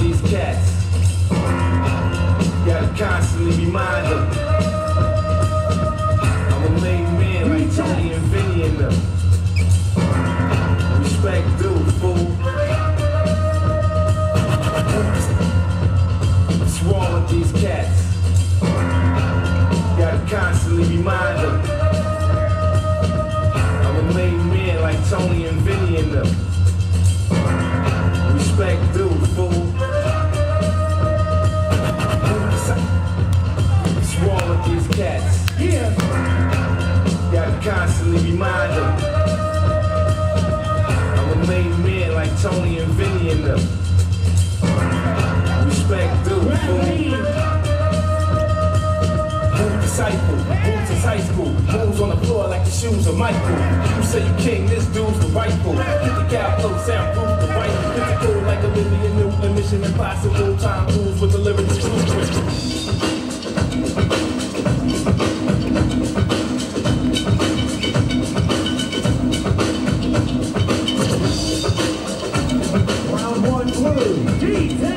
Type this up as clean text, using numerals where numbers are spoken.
these cats. Gotta constantly remind them I'm a made man like Tony and Vinny and them. Respect due, fool. What's wrong with these cats? Gotta constantly remind them I'm a made man like Tony and Vinny and them. Respect due, fool. These cats, yeah, gotta constantly remind them I'm a made man like Tony and Vinny and them. Respect due, fool. Disciple, move to high school, moves on the floor like the shoes of Michael. You say you king, this dude's the rightful. Get the cow flow, soundproof, the right. Get the cool like a million new mission impossible. Time moves with the lyrics exclusive. Round one, blue.